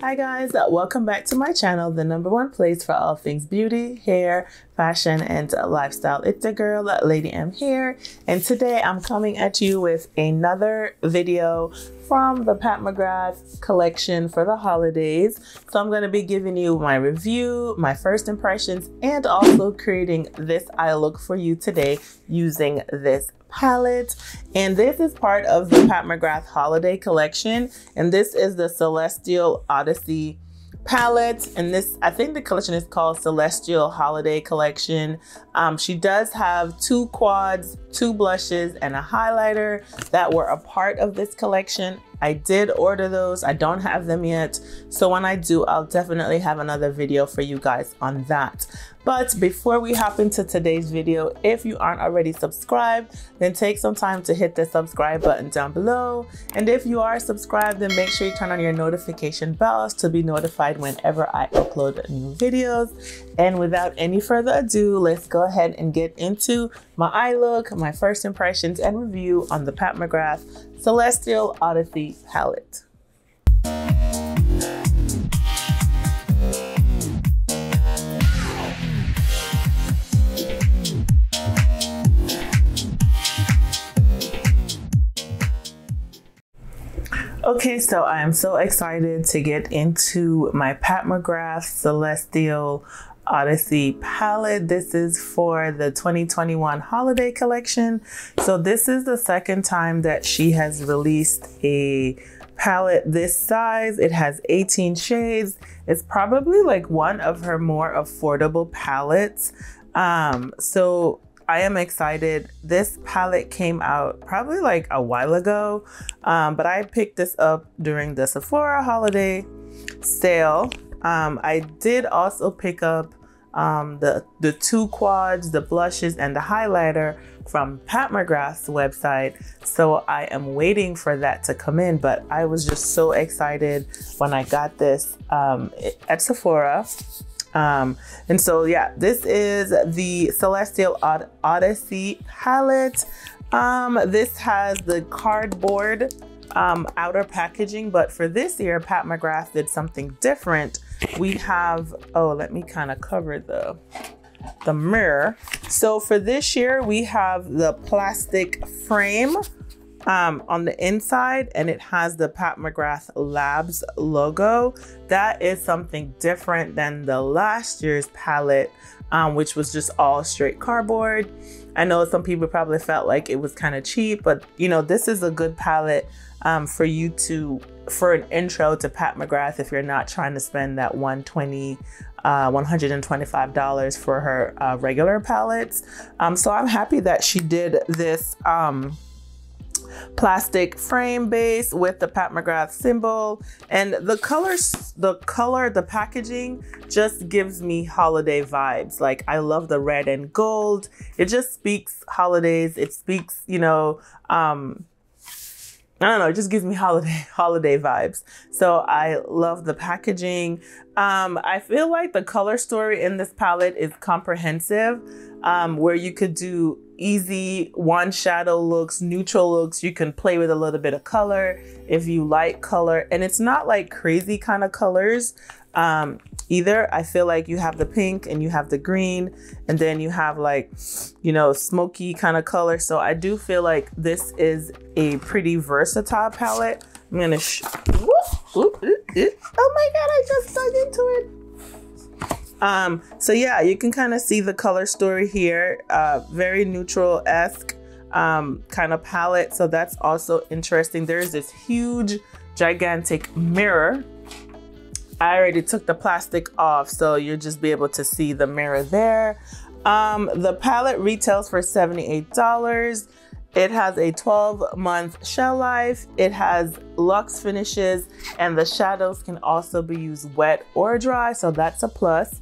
Hi guys, welcome back to my channel, the #1 place for all things beauty, hair, fashion, and lifestyle. It's your girl, Lady M here, and today I'm coming at you with another video from the Pat McGrath collection for the holidays. So I'm going to be giving you my review, my first impressions, and also creating this eye look for you today using this palette. And this is part of the Pat McGrath Holiday Collection, and this is the Celestial Odyssey Palette, and this, I think the collection is called Celestial Holiday Collection. She does have 2 quads, 2 blushes, and a highlighter that were a part of this collection. I did order those. I don't have them yet, so when I do, I'll definitely have another video for you guys on that. But before we hop into today's video, if you aren't already subscribed, then take some time to hit the subscribe button down below. And if you are subscribed, then make sure you turn on your notification bells to be notified whenever I upload new videos. And without any further ado, let's go ahead and get into my eye look, my first impressions, and review on the Pat McGrath Celestial Odyssey Palette. Okay, so I am so excited to get into my Pat McGrath Celestial Odyssey Palette. This is for the 2021 Holiday Collection. So this is the second time that she has released a palette this size. It has 18 shades. It's probably like one of her more affordable palettes. So I am excited. This palette came out probably like a while ago, but I picked this up during the Sephora holiday sale. I did also pick up the 2 quads, the blushes, and the highlighter from Pat McGrath's website. So I am waiting for that to come in, but I was just so excited when I got this at Sephora. And so yeah, this is the Celestial Odyssey palette. This has the cardboard outer packaging, but for this year, Pat McGrath did something different. We have, oh, let me kind of cover the mirror. So for this year, we have the plastic frame on the inside, and it has the Pat McGrath Labs logo. That is something different than the last year's palette, which was just all straight cardboard. I know some people probably felt like it was kind of cheap, but you know, this is a good palette for you to, for an intro to Pat McGrath, if you're not trying to spend that $125 for her regular palettes. So I'm happy that she did this plastic frame base with the Pat McGrath symbol, and the colors, the packaging just gives me holiday vibes. Like, I love the red and gold. It just speaks holidays. It speaks, you know, I don't know, it just gives me holiday vibes. So I love the packaging. I feel like the color story in this palette is comprehensive, where you could do easy one shadow looks, neutral looks. You can play with a little bit of color if you like color, and it's not like crazy kind of colors either. I feel like you have the pink and you have the green, and then you have like, you know, smoky kind of color. So I do feel like this is a pretty versatile palette. I'm gonna oh my god, I just dug into it. So yeah, you can kind of see the color story here, very neutral-esque kind of palette. So that's also interesting. There's this huge, gigantic mirror. I already took the plastic off, so you'll just be able to see the mirror there. The palette retails for $78. It has a 12-month shelf life. It has luxe finishes, and the shadows can also be used wet or dry, so that's a plus.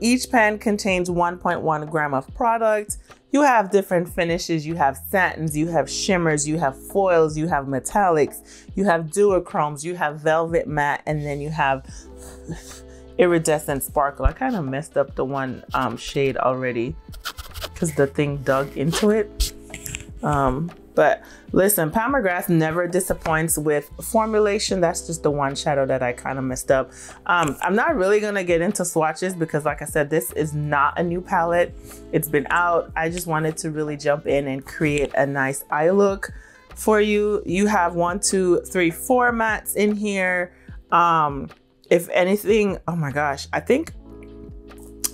Each pan contains 1.1 gram of product. You have different finishes. You have satins, you have shimmers, you have foils, you have metallics, you have duochromes, you have velvet matte, and then you have iridescent sparkle. I kind of messed up the one shade already because the thing dug into it. But listen, Pat McGrath never disappoints with formulation. That's just the one shadow that I kind of messed up. I'm not really gonna get into swatches because like I said, this is not a new palette. It's been out. I just wanted to really jump in and create a nice eye look for you. You have 1, 2, 3, 4 mattes in here. If anything, oh my gosh, I think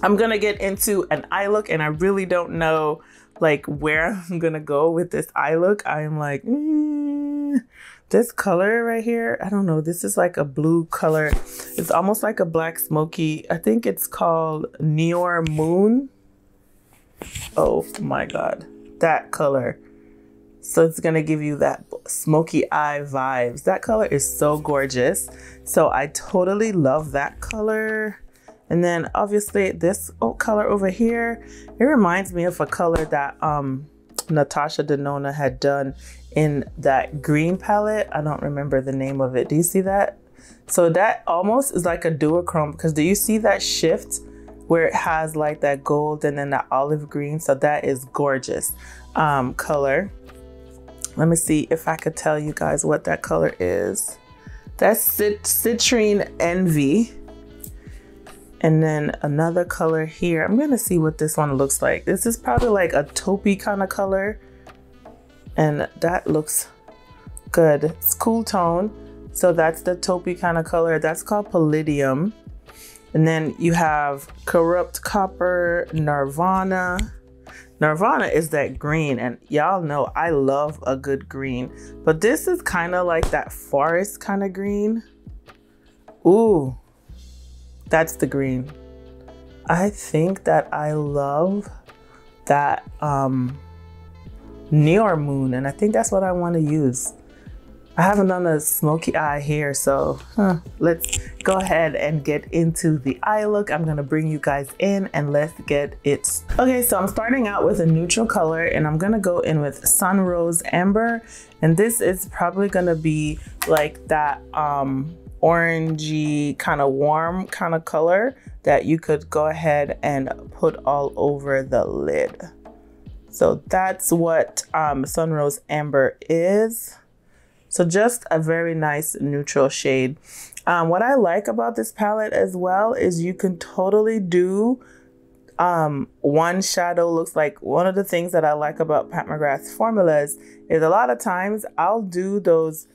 I'm gonna get into an eye look and I really don't know like where I'm gonna go with this eye look. I'm like, this color right here, I don't know. This is like a blue color. It's almost like a black smoky. I think it's called Noir Moon. Oh my God, that color. So it's gonna give you that smoky eye vibes. That color is so gorgeous. So I totally love that color. And then obviously this color over here, it reminds me of a color that Natasha Denona had done in that green palette. I don't remember the name of it. Do you see that? So that almost is like a duochrome because do you see that shift where it has like that gold and then that olive green? So that is gorgeous color. Let me see if I could tell you guys what that color is. That's Citrine Envy. And then another color here. I'm gonna see what this one looks like. This is probably like a taupey kind of color. And that looks good. It's cool tone. So that's the taupey kind of color. That's called Palladium. And then you have Corrupt Copper, Nirvana. Nirvana is that green, and y'all know I love a good green, but this is kind of like that forest kind of green. Ooh, that's the green. I think that I love that Neon Moon, and I think that's what I want to use. I haven't done a smoky eye here, so let's go ahead and get into the eye look. I'm gonna bring you guys in and let's get it. Okay, so I'm starting out with a neutral color and I'm gonna go in with Sunrose Amber. And this is probably gonna be like that orangey kind of warm kind of color that you could go ahead and put all over the lid. So that's what Sunrose Amber is. So just a very nice neutral shade. What I like about this palette as well is you can totally do one shadow. Looks like one of the things that I like about Pat McGrath's formulas is a lot of times I'll do those,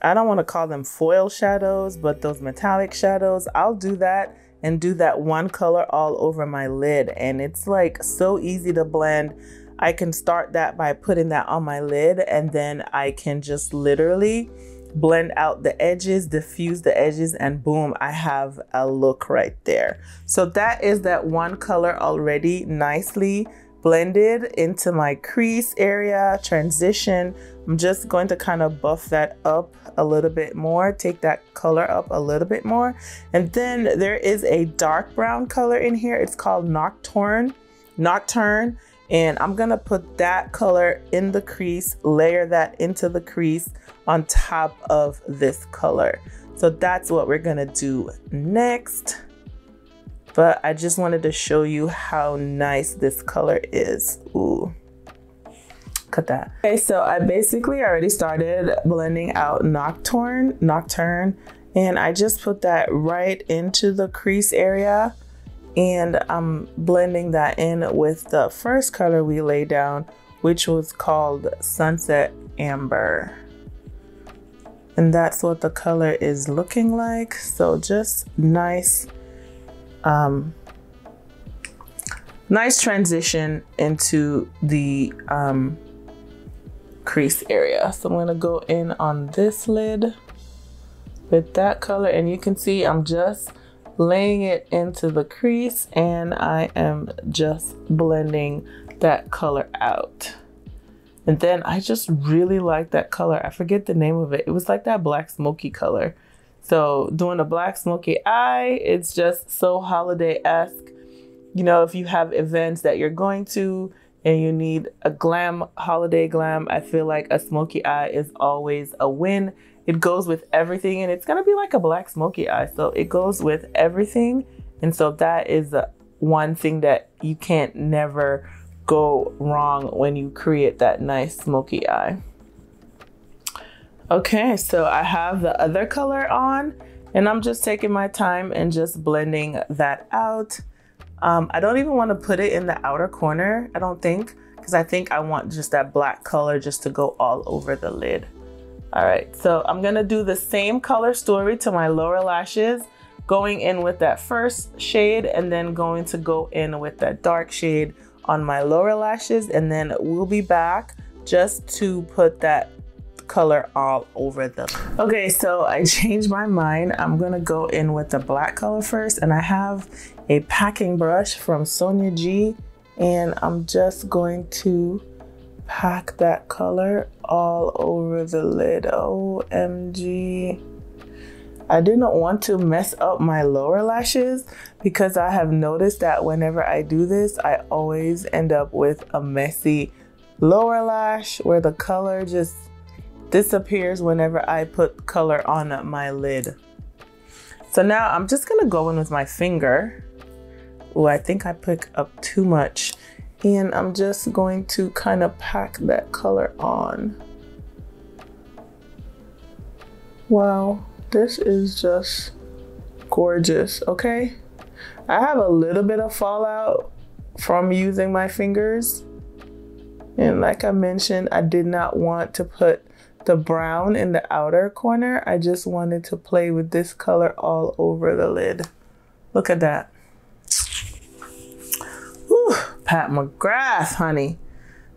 I don't want to call them foil shadows, but those metallic shadows, I'll do that and do that one color all over my lid. And it's like so easy to blend. I can start that by putting that on my lid and then I can just literally blend out the edges, diffuse the edges, and boom, I have a look right there. So that is that one color already nicely blended into my crease area, transition. I'm just going to kind of buff that up a little bit more, take that color up a little bit more. And then there is a dark brown color in here. It's called Nocturne. And I'm gonna put that color in the crease, layer that into the crease on top of this color. So that's what we're gonna do next. But I just wanted to show you how nice this color is. Ooh, cut that. Okay, so I basically already started blending out Nocturne, and I just put that right into the crease area. And I'm blending that in with the first color we laid down, which was called Sunset Amber. And that's what the color is looking like. So just nice, nice transition into the crease area. So I'm gonna go in on this lid with that color, and you can see I'm just laying it into the crease and I am just blending that color out. And then I just really like that color. I forget the name of it. It was like that black smoky color. So doing a black smoky eye, it's just so holiday-esque. You know, if you have events that you're going to and you need a glam, holiday glam, I feel like a smoky eye is always a win. It goes with everything, and it's gonna be like a black smoky eye. So it goes with everything. And so that is one thing that you can't never go wrong when you create that nice smoky eye. Okay, so I have the other color on and I'm just taking my time and just blending that out. I don't even want to put it in the outer corner, I don't think, because I think I want just that black color just to go all over the lid. All right, so I'm gonna do the same color story to my lower lashes, going in with that first shade and then going to go in with that dark shade on my lower lashes, and then we'll be back just to put that color all over them. Okay, so I changed my mind. I'm gonna go in with the black color first, and I have a packing brush from Sonia G, and I'm just going to pack that color all over the lid. OMG. I didn't want to mess up my lower lashes because I have noticed that whenever I do this, I always end up with a messy lower lash where the color just disappears whenever I put color on my lid. So now I'm just gonna go in with my finger. Oh, I think I pick up too much. And I'm just going to kind of pack that color on. Wow, this is just gorgeous, okay? I have a little bit of fallout from using my fingers. And like I mentioned, I did not want to put the brown in the outer corner. I just wanted to play with this color all over the lid. Look at that. Whew, Pat McGrath, honey.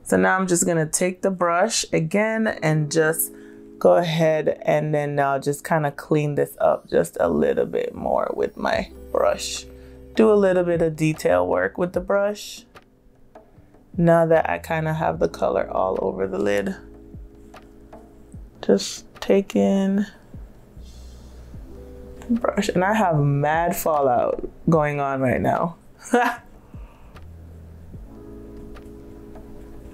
So now I'm just gonna take the brush again and just go ahead and then now just kind of clean this up just a little bit more with my brush. Do a little bit of detail work with the brush. Now that I kind of have the color all over the lid. Just take in the brush. And I have mad fallout going on right now.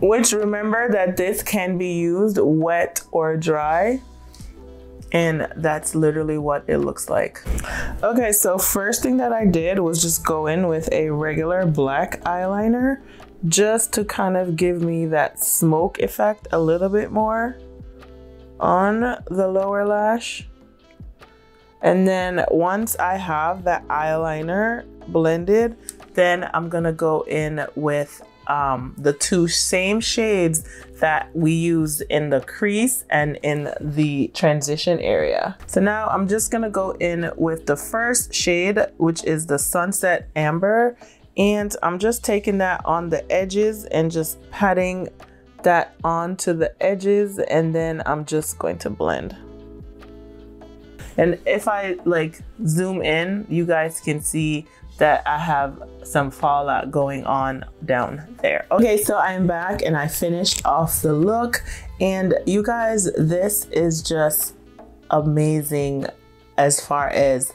Which, remember that this can be used wet or dry. And that's literally what it looks like. Okay, so first thing that I did was just go in with a regular black eyeliner just to kind of give me that smoke effect a little bit more on the lower lash. And then once I have that eyeliner blended, then I'm gonna go in with the two same shades that we use in the crease and in the transition area. So now I'm just gonna go in with the first shade, which is the Sunset Amber, and I'm just taking that on the edges and just patting that onto the edges, and then I'm just going to blend. And if I like zoom in, you guys can see that I have some fallout going on down there. Okay, so I'm back and I finished off the look, and you guys, this is just amazing as far as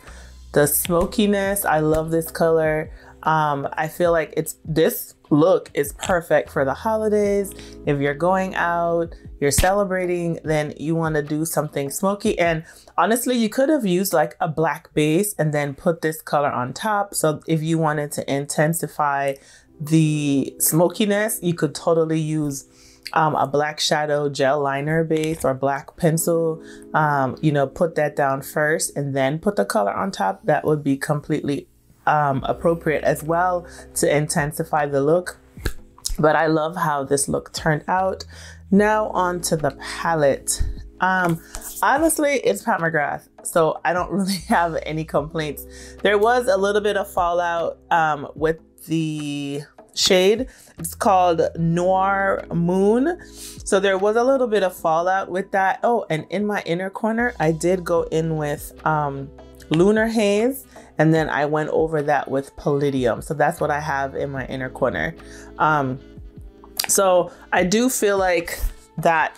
the smokiness. I love this color. I feel like this look is perfect for the holidays. If you're going out, you're celebrating, then you want to do something smoky. And honestly, you could have used like a black base and then put this color on top. So if you wanted to intensify the smokiness, you could totally use a black shadow gel liner base or black pencil, you know, put that down first and then put the color on top. That would be completely appropriate as well to intensify the look. But I love how this look turned out. Now on to the palette. Honestly, it's Pat McGrath, so I don't really have any complaints. There was a little bit of fallout with the shade. It's called Noir Moon. So there was a little bit of fallout with that. Oh, and in my inner corner, I did go in with Lunar Haze, and then I went over that with Palladium. So that's what I have in my inner corner. So I do feel like that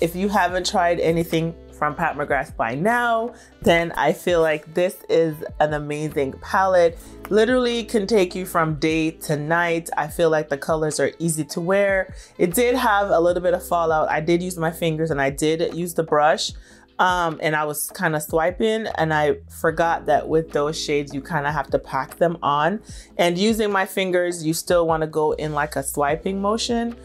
if you haven't tried anything from Pat McGrath by now, then I feel like this is an amazing palette. Literally can take you from day to night. I feel like the colors are easy to wear. It did have a little bit of fallout. I did use my fingers and I did use the brush. And I was kind of swiping and I forgot that with those shades, you kind of have to pack them on. And using my fingers, you still want to go in like a swiping motion.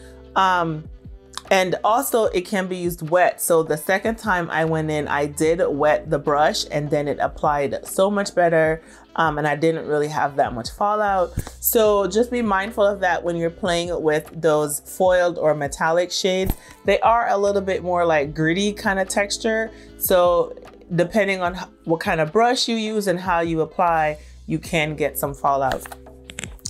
And also it can be used wet. So the second time I went in, I did wet the brush and then it applied so much better. And I didn't really have that much fallout. So just be mindful of that when you're playing with those foiled or metallic shades. They are a little bit more like gritty kind of texture. So depending on what kind of brush you use and how you apply, you can get some fallout.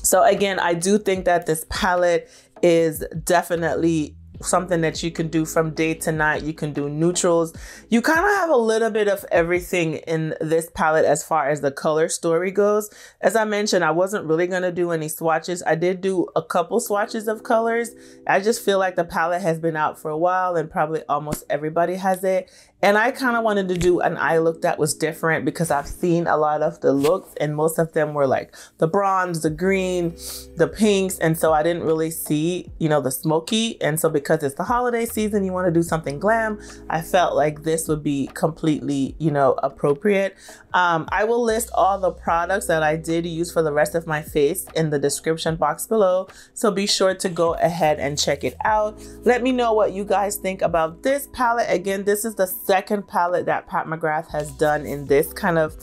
So again, I do think that this palette is definitely something that you can do from day to night. You can do neutrals. You kind of have a little bit of everything in this palette as far as the color story goes. As I mentioned, I wasn't really going to do any swatches. I did do a couple swatches of colors. I just feel like the palette has been out for a while and probably almost everybody has it. And I kind of wanted to do an eye look that was different because I've seen a lot of the looks and most of them were like the bronze, the green, the pinks. And so I didn't really see, you know, the smoky. And so because it's the holiday season, you want to do something glam. I felt like this would be completely, you know, appropriate. I will list all the products that I did use for the rest of my face in the description box below. So be sure to go ahead and check it out. Let me know what you guys think about this palette. Again, this is the second palette that Pat McGrath has done in this kind of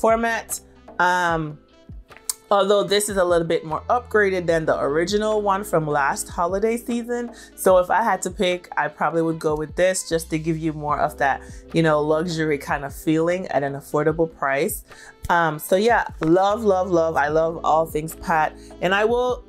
format. Although this is a little bit more upgraded than the original one from last holiday season. So if I had to pick, I probably would go with this just to give you more of that, you know, luxury kind of feeling at an affordable price. So yeah, love, love, love. I love all things Pat. And I will,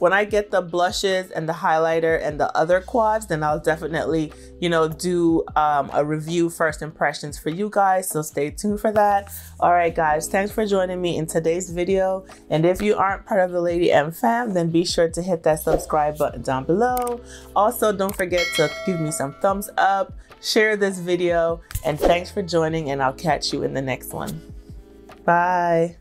when I get the blushes and the highlighter and the other quads, then I'll definitely, you know, do a review first impressions for you guys. So stay tuned for that. All right, guys, thanks for joining me in today's video. And if you aren't part of the Lady M fam, then be sure to hit that subscribe button down below. Also, don't forget to give me some thumbs up, share this video, and thanks for joining, and I'll catch you in the next one. Bye.